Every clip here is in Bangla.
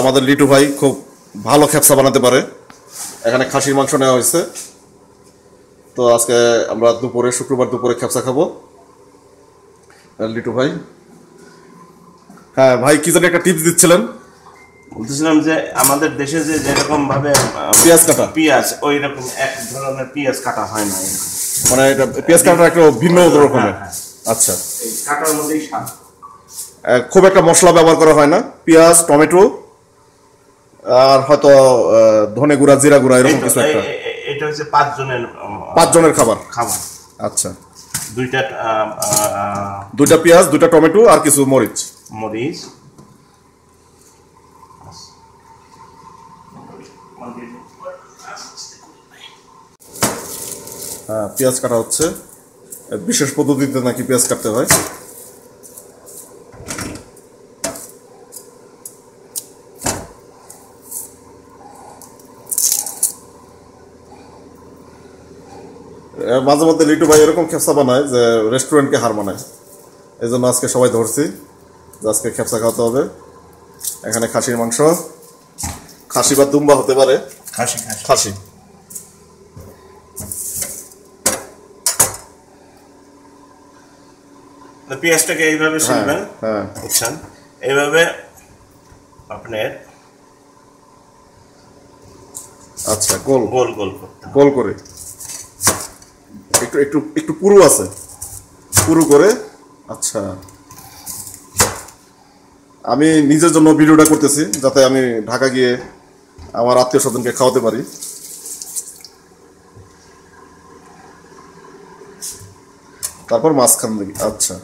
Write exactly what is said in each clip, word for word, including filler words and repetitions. আমাদের লিটু ভাই খুব ভালো খেপসা বানাতে পারে। এখানে খাসির মাংস নেওয়া হয়েছে। তো আজকে আমরা দুপুরে শুক্রবার দুপুরে খেপসা খাবো। লিটু ভাই, হ্যাঁ ভাই, কি জানি একটা টিপস দিচ্ছিলেন, বলতেছিলাম যে আমাদের দেশে যে যেরকম ভাবে পেঁয়াজ কাটা, পেঁয়াজ ওই রকম এক ধরনের পেঁয়াজ কাটা হয় না, মানে এটা পেঁয়াজ কাটা একটা ভিন্ন রকমের। আচ্ছা, এই কাটার মধ্যেই স্বাদ, খুব একটা মশলা ব্যবহার করা হয় না, পেঁয়াজ টমেটো আর হয়তো ধনে গুঁড়া জিরা গুঁড়া এরকম কিছু একটা। এটা হচ্ছে পাঁচ জনের পাঁচ জনের খাবার খাবার। আচ্ছা, দুইটা দুইটা পেঁয়াজ, দুইটা টমেটো আর কিছু মরিচ মরিচ হ্যাঁ, পেঁয়াজ কাটা হচ্ছে বিশেষ পদ্ধতিতে নাকি পেঁয়াজ কাটতে হয়। মাঝে মধ্যে লিটু ভাই এরকম খেপসা বানায় যে রেস্টুরেন্টকে হার মানায়, এই জন্য আজকে সবাই ধরছি যে আজকে খেপসা খাওয়াতে হবে। এখানে খাসির মাংস, খাসি বা দুম্বা হতে পারে, খাসি খাসি পেঁয়াজটাকে এইভাবে শুনবেন, হ্যাঁ বুঝছেন, এইভাবে আপনার। আচ্ছা, গোল গোল গোল গোল করে একটু একটু একটু পুরু আছে, পুরু করে। আচ্ছা, আমি নিজের জন্য ভিডিওটা করতেছি যাতে আমি ঢাকা গিয়ে আমার আত্মীয় স্বজনকে খাওয়াতে পারি। তারপর মাঝখান থেকে আচ্ছা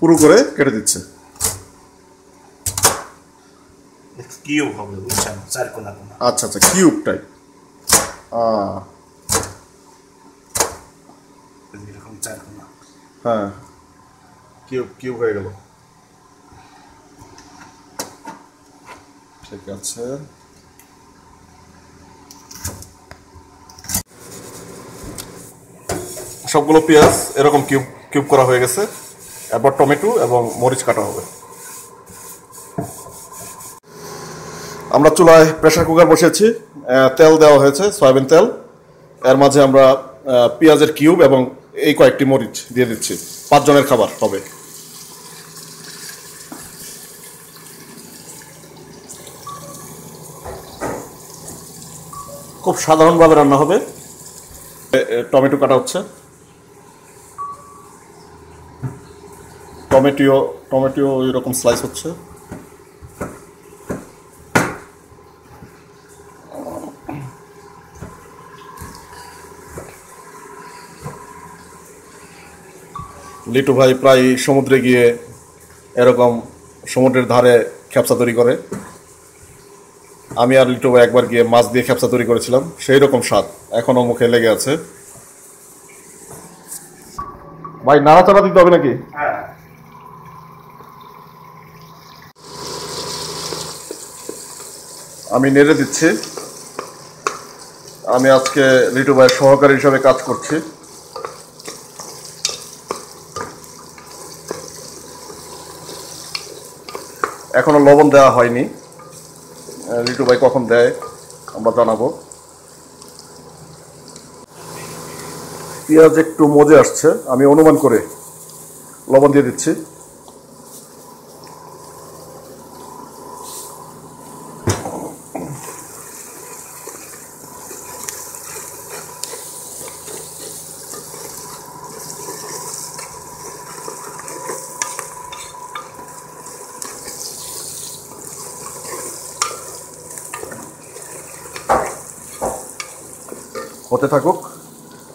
পুরু করে কেটে দিচ্ছে। আচ্ছা আচ্ছা, কিউব টাইপ, হ্যাঁ কিউব কিউব হয়ে গেল। ঠিক আছে, সবগুলো পেঁয়াজ এরকম কিউব কিউব করা হয়ে গেছে। এরপর টমেটো এবং মরিচ কাটা হবে। আমরা চুলায় প্রেসার কুকার বসিয়েছি, তেল দেওয়া হয়েছে সয়াবিন তেল। এর মাঝে আমরা পেঁয়াজের কিউব এবং এই কয়েকটি মরিচ দিয়ে দিচ্ছি, পাঁচজনের খাবার হবে। খুব সাধারণভাবে রান্না হবে। টমেটো কাটা হচ্ছে, টমেটো টমেটো এরকম স্লাইস হচ্ছে। লিটু ভাই প্রায় সমুদ্রে গিয়ে এরকম সমুদ্রের ধারে খেপসা তৈরি করে। আমি আর লিটু ভাই একবার গিয়ে মাছ দিয়ে খেপসা তৈরি করেছিলাম, সেই রকম স্বাদ এখনও মুখে লেগে আছে। ভাই নাড়াচাড়া দিতে হবে নাকি? আমি নেড়ে দিচ্ছি। আমি আজকে লিটু ভাইয়ের সহকারী হিসাবে কাজ করছি। এখনো লবণ দেওয়া হয়নি, লিটু ভাই কখন দেয় আমরা জানাবো। পেঁয়াজ একটু মজে আসছে, আমি অনুমান করে লবণ দিয়ে দিচ্ছি। হতে থাকুক,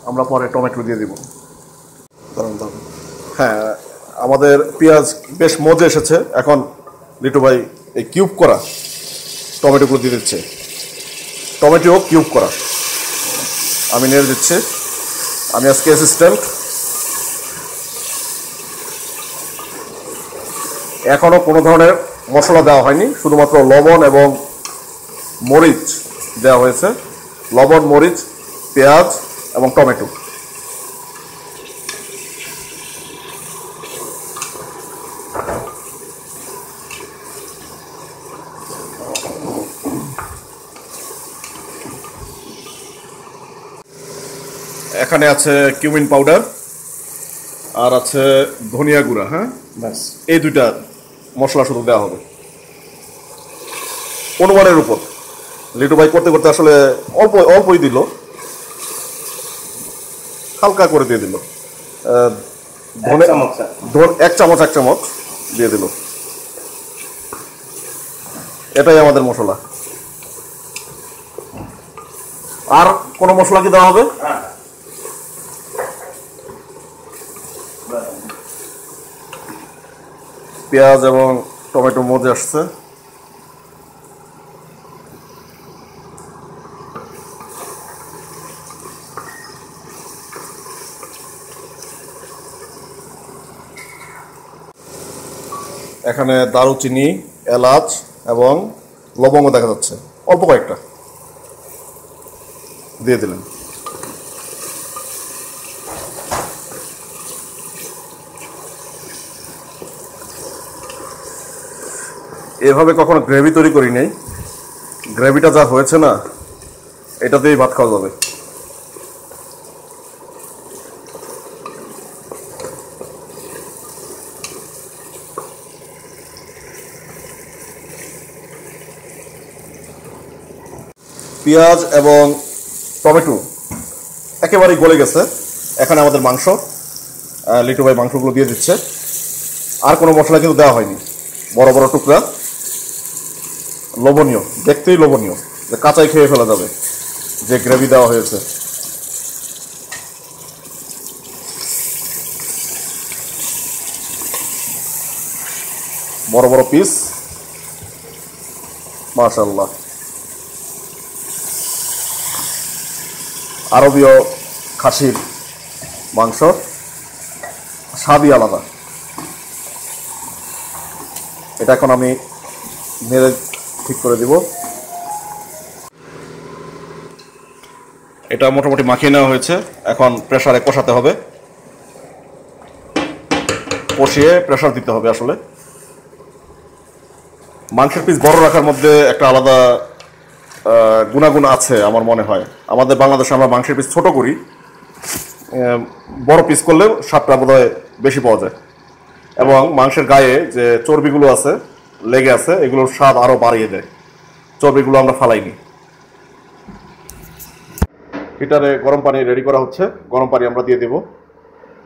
আমরা পরে টমেটো দিয়ে দিব। হ্যাঁ, আমাদের পেঁয়াজ বেশ মজে এসেছে। এখন লিটু ভাই এই কিউব করা টমেটোগুলো দিয়ে দিচ্ছে, টমেটো কিউব করা। আমি নেড়ে দিচ্ছি, আমি আজকে অ্যাসিস্ট্যান্ট। এখনও কোনো ধরনের মশলা দেওয়া হয়নি, শুধুমাত্র লবণ এবং মরিচ দেওয়া হয়েছে। লবণ মরিচ পেঁয়াজ এবং টমেটো। এখানে আছে কিউমিন পাউডার আর আছে ধনিয়া গুঁড়া হ্যাঁ বাস এই দুইটা মশলা শুধু দেয়া হবে অনুমানের উপর লিটু ভাই করতে করতে আসলে অল্প অল্পই দিল হালকা করে দিয়ে দিল ধনে ধর এক চামচ এক চামচ দিয়ে দিল এটাই আমাদের মশলা আর কোন মশলা কি দেওয়া হবে হ্যাঁ পেঁয়াজ এবং টমেটো মজে আসছে এখানে দারুচিনি এলাচ এবং লবঙ্গ দেখা যাচ্ছে অল্প কয়েকটা দিয়ে দিলেন এভাবে কখনো গ্রেভি তৈরি করি নাই গ্রেভিটা যা হয়েছে না এটাতেই ভাত খাওয়া যাবে পেঁয়াজ এবং টমেটো একেবারে গলে গেছে এখানে আমাদের মাংস লিটু ভাই মাংসগুলো দিয়ে দিচ্ছে আর কোনো মশলা কিন্তু দেওয়া হয়নি বড় বড় টুকরা লবণীয় দেখতেই লবণীয় যে কাঁচাই খেয়ে ফেলা যাবে যে গ্রেভি দেওয়া হয়েছে বড় বড় পিস মাশাআল্লাহ আরবীয় খাসির মাংস স্বাদই আলাদা এটা এখন আমি নেড়ে ঠিক করে দিব এটা মোটামুটি মাখিয়ে নেওয়া হয়েছে এখন প্রেসারে কষাতে হবে কষিয়ে প্রেসার দিতে হবে আসলে মাংসের পিস বড় রাখার মধ্যে একটা আলাদা গুণাগুণ আছে আমার মনে হয় আমাদের বাংলাদেশে আমরা মাংসের পিস ছোট করি বড় পিস করলে স্বাদটা বোধহয় বেশি পাওয়া যায় এবং মাংসের গায়ে যে চর্বিগুলো আছে লেগে আছে এগুলোর স্বাদ আরও বাড়িয়ে দেয় চর্বিগুলো আমরা ফালাইনি হিটারে গরম পানি রেডি করা হচ্ছে গরম পানি আমরা দিয়ে দেব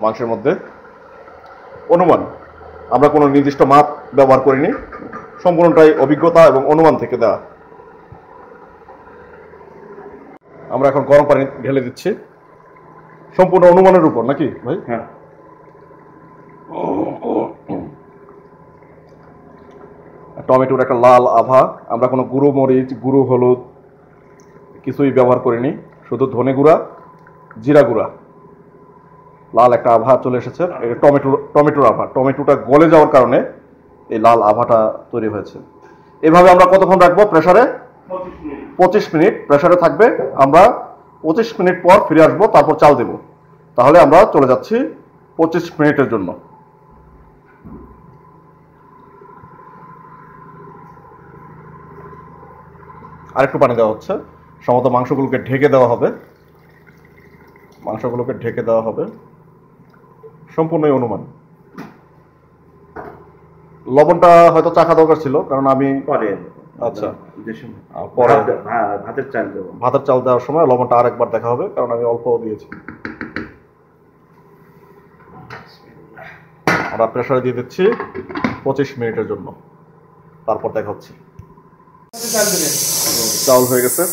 মাংসের মধ্যে অনুমান আমরা কোনো নির্দিষ্ট মাপ ব্যবহার করিনি সম্পূর্ণটাই অভিজ্ঞতা এবং অনুমান থেকে দেওয়া আমরা এখন গরম পানি ঢেলে দিচ্ছি সম্পূর্ণ অনুমানের উপর নাকি ভাই হ্যাঁ টমেটোর একটা লাল আভা আমরা কোনো গুঁড়ো মরিচ গুঁড়ো হলুদ কিছুই ব্যবহার করিনি শুধু ধনে গুঁড়া জিরা গুঁড়া লাল একটা আভা চলে এসেছে এটা টমেটো টমেটোর আভা টমেটোটা গলে যাওয়ার কারণে এই লাল আভাটা তৈরি হয়েছে এভাবে আমরা কতক্ষণ রাখবো প্রেসারে পঁচিশ মিনিট প্রেসারে থাকবে আমরা পঁচিশ মিনিট পর ফিরে আসবো তারপর চাল দেব তাহলে আমরা চলে যাচ্ছি পঁচিশ মিনিটের জন্য আরেকটু পানি দেওয়া হচ্ছে সম্ভবত মাংসগুলোকে ঢেকে দেওয়া হবে মাংসগুলোকে ঢেকে দেওয়া হবে সম্পূর্ণই অনুমান লবণটা হয়তো চাখা দরকার ছিল কারণ আমি আচ্ছা ভাতের চাল ভাতের চাল দেওয়ার সময় লবণটা আরেকবার দেখা হবে কারণ আমি অল্প দিয়েছি আমরা প্রেসারে দিয়ে দিচ্ছি পঁচিশ মিনিটের জন্য তারপর দেখা হচ্ছে চাউল হয়ে গেছে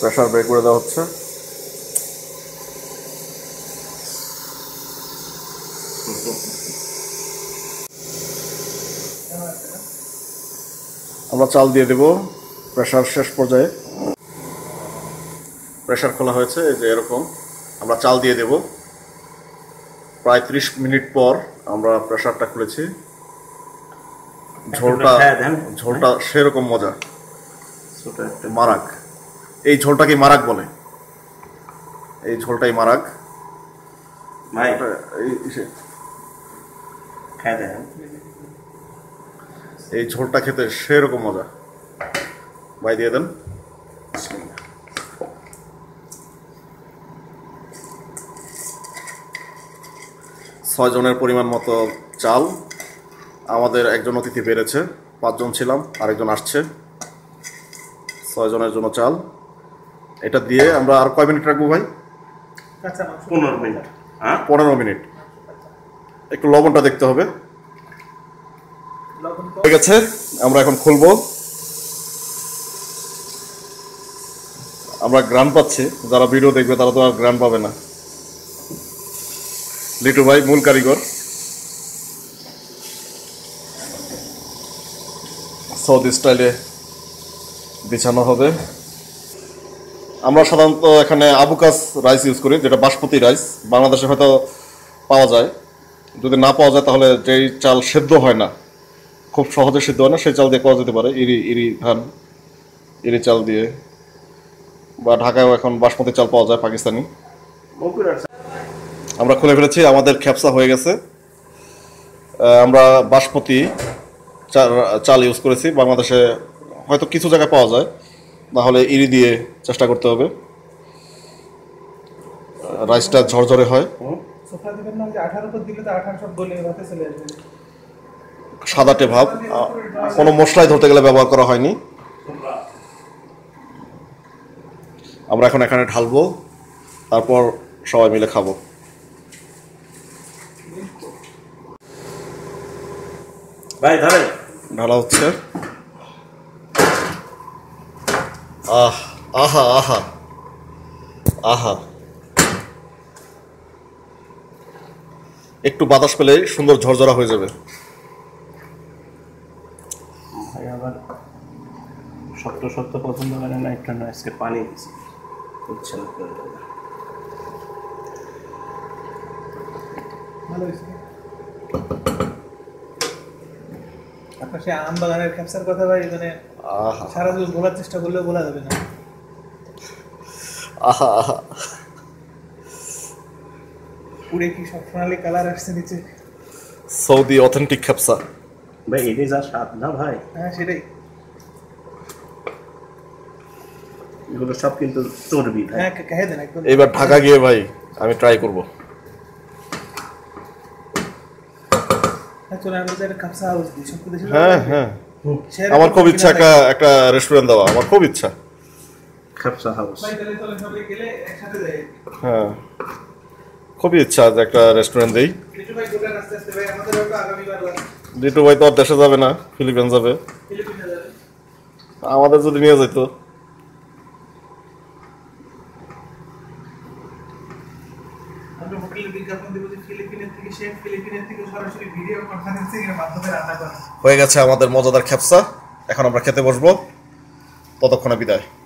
প্রেসার বের করে দেওয়া হচ্ছে আমরা চাল দিয়ে দেব প্রেসার শেষ পর্যায়ে প্রেসার খোলা হয়েছে এই যে এরকম আমরা চাল দিয়ে দেব প্রায় ত্রিশ মিনিট পর আমরা প্রেসারটা খুলেছি ঝোলটা ঝোলটা সেরকম মজা মারাক এই ঝোলটাকে মারাক বলে এই ঝোলটাই মারাক এই ঝোলটা খেতে সেরকম মজা ভাই দিয়ে দেন screen. ছয় জনের পরিমাণ মতো চাল, আমাদের একজন অতিথি বেড়েছে, পাঁচজন ছিলাম, আরেকজন আসছে, ছয় জনের জন্য চাল। এটা দিয়ে আমরা আর কয় মিনিট রাখবো ভাই? পনেরো মিনিট। হ্যাঁ পনেরো মিনিট। একটু লবণটা দেখতে হবে। ঠিক আছে, আমরা এখন খুলবো। আমরা গ্রান পাচ্ছি, যারা ভিডিও দেখবে তারা তো আর গ্রান পাবে না। লিটু ভাই মূল কারিগর, সৌদি স্টাইলে বিছানো হবে। আমরা সাধারণত এখানে আবুকাস রাইস ইউজ করি, যেটা বাসমতি রাইস, বাংলাদেশে হয়তো পাওয়া যায়। যদি না পাওয়া যায় তাহলে যেই চাল সেদ্ধ হয় না, খুব সহজে সিদ্ধ হয় না, সেই চাল দিয়ে করা যেতে পারে, ইরি ইরি ধান, ইরি চাল দিয়ে, বা ঢাকায়ও এখন বাসমতি চাল পাওয়া যায় পাকিস্তানি। আমরা খুলে ফেলেছি, আমাদের খেপসা হয়ে গেছে। আমরা বাসমতি চাল ইউজ করেছি, বাংলাদেশে হয়তো কিছু জায়গায় পাওয়া যায়, তাহলে ইরি দিয়ে চেষ্টা করতে হবে, রাইসটা ঝরঝরে হয়। সাদাটে ভাব, কোনো মশলাই ধরতে গেলে ব্যবহার করা হয়নি। আমরা এখন এখানে ঢালবো, তারপর সবাই মিলে খাবো। ভাই ঢালাই ঢালা হচ্ছে। আহ আহা আহা আহা, একটু বাতাস পেলে সুন্দর ঝরঝরা হয়ে যাবে। শক্ত শক্ত পছন্দ করে না, একটা আজকে পানি দিচ্ছি ইচ্ছা করে। আপনার সে আম বাগানের খেপসার কথা ভাই, মানে সারা দিন বলার চেষ্টা করলেও বলা যাবে না। আহা আহা, পুরে কি সব সোনালি কালার আসছে নিচে। সৌদি অথেন্টিক খেপসা ভাই, এটাই যা স্বাদ না ভাই। হ্যাঁ সেটাই, এগুলো সব কিন্তু চর্বি ভাই। হ্যাঁ কেটে দেন একদম। এবার ঢাকা গিয়ে ভাই আমি ট্রাই করব। আচ্ছা আমরা যেটা খেপসা হাউস দিই সব দেশে। হ্যাঁ হ্যাঁ, আমার খুব ইচ্ছা একটা রেস্টুরেন্ট দেওয়া, আমার খুব ইচ্ছা, খেপসা হাউস ভাই। তাহলে চলে সবাই গেলে একসাথে যাই। হ্যাঁ খুবই ইচ্ছা যে একটা রেস্টুরেন্ট দেই। লিটু ভাই দোকান আস্তে আস্তে ভাই, আমাদের হয়তো আগামীবার লাগবে। লিটু ভাই তো আর দেশে যাবে না, ফিলিপাইন যাবে। ফিলিপাইন যাবে, আমাদের যদি নিয়ে যেত। হয়ে গেছে আমাদের মজাদার খেপসা, এখন আমরা খেতে বসবো, ততক্ষণে বিদায়।